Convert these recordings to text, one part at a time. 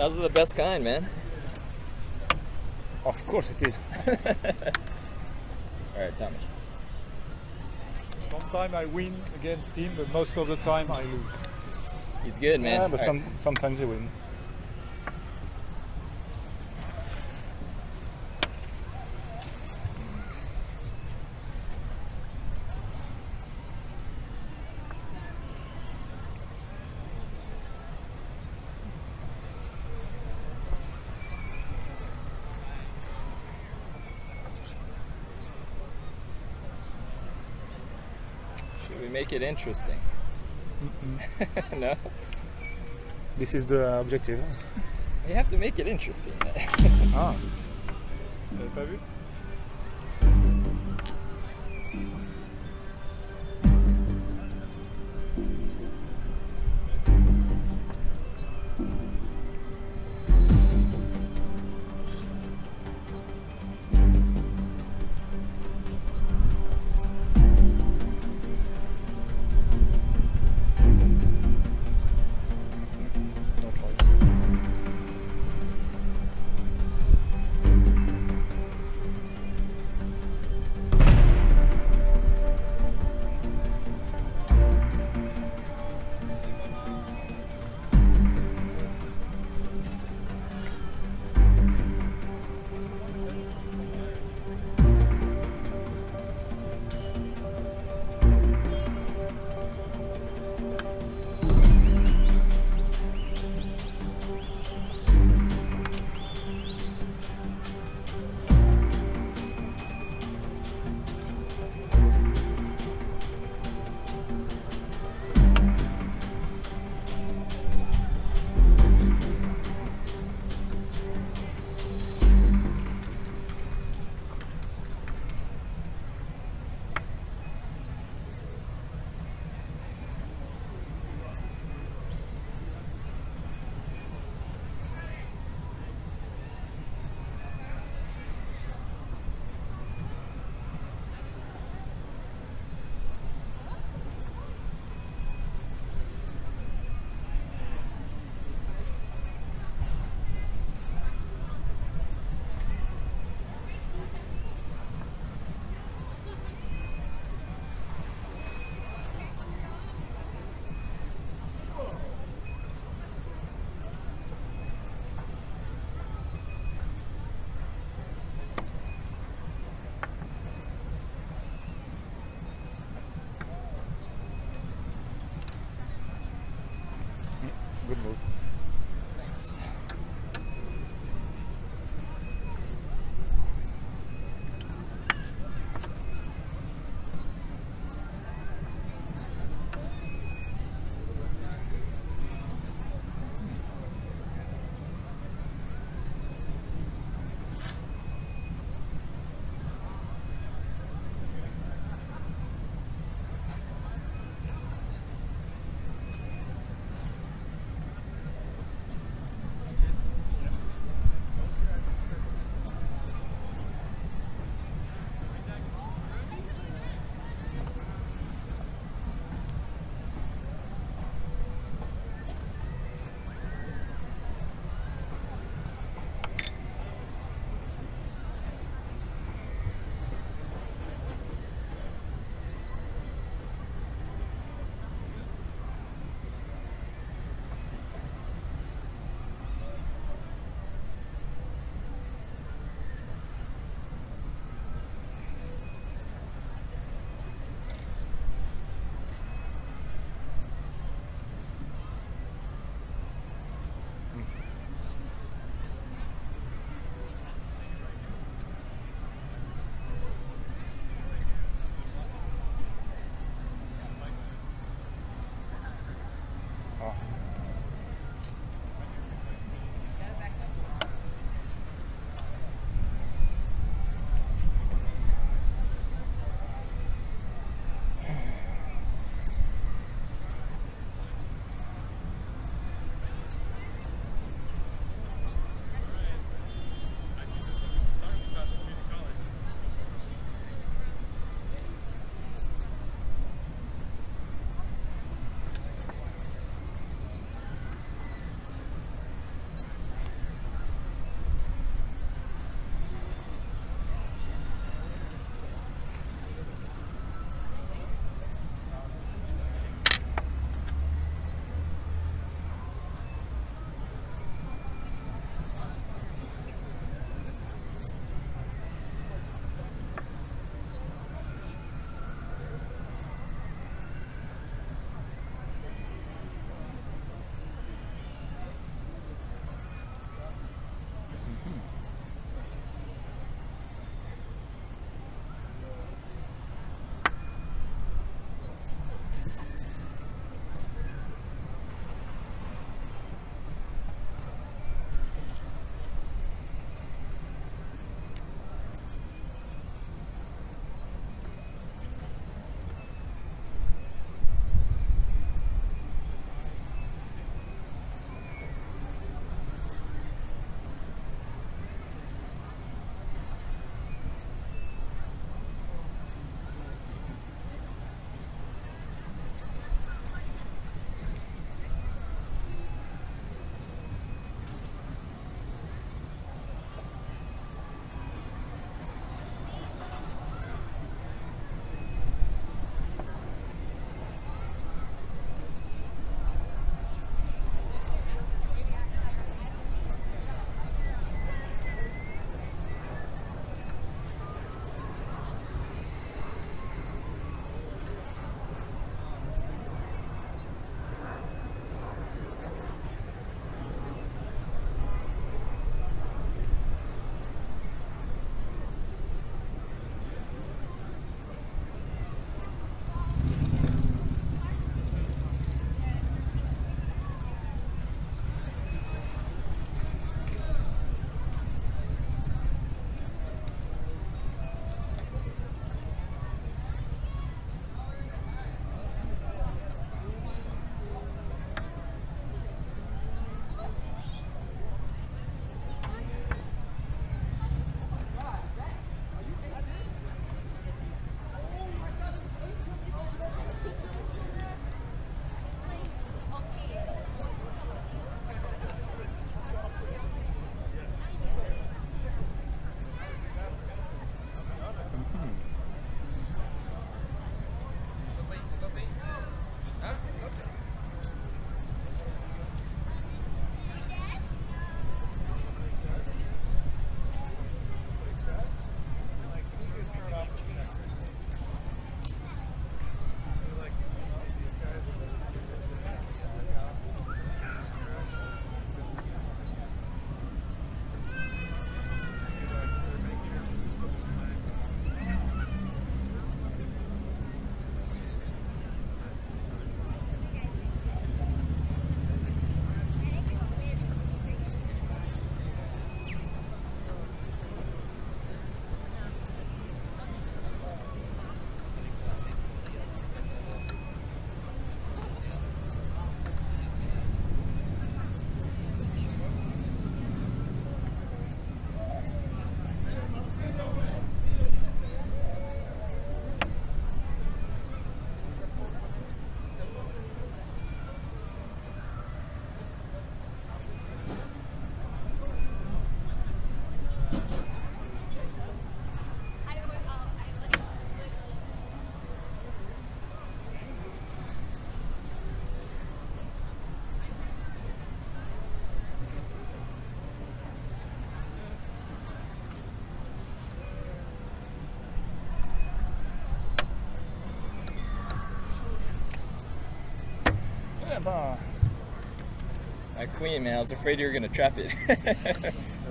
Those are the best kind, man. Of course it is. Alright, Tommy. Sometimes I win against him, but most of the time I lose. He's good, man. Yeah, but sometimes he wins. We make it interesting. No? This is the objective. You have to make it interesting. Ah. Vous n'avez pas vu? Good move. Thanks. that bar. A queen, man. I was afraid you were going to trap it.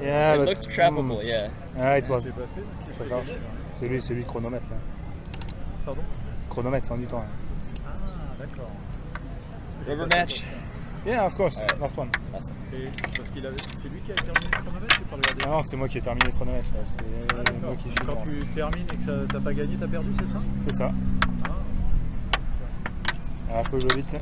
Yeah, it looked trappable, yeah. Ah, et toi? Celui chronomètre. Là. Pardon? Chronomètre, fin du temps. Là. Ah, d'accord. Rubber match? Yeah, of course. Right. Last one. Last one. Et parce qu'il avait... C'est lui qui a terminé le chronomètre ou pas regardé? Ah non, c'est moi qui ai terminé le chronomètre. Ah, moi qui quand tu termines et que t'as pas gagné, t'as perdu, c'est ça? C'est ça. Ah, faut jouer vite.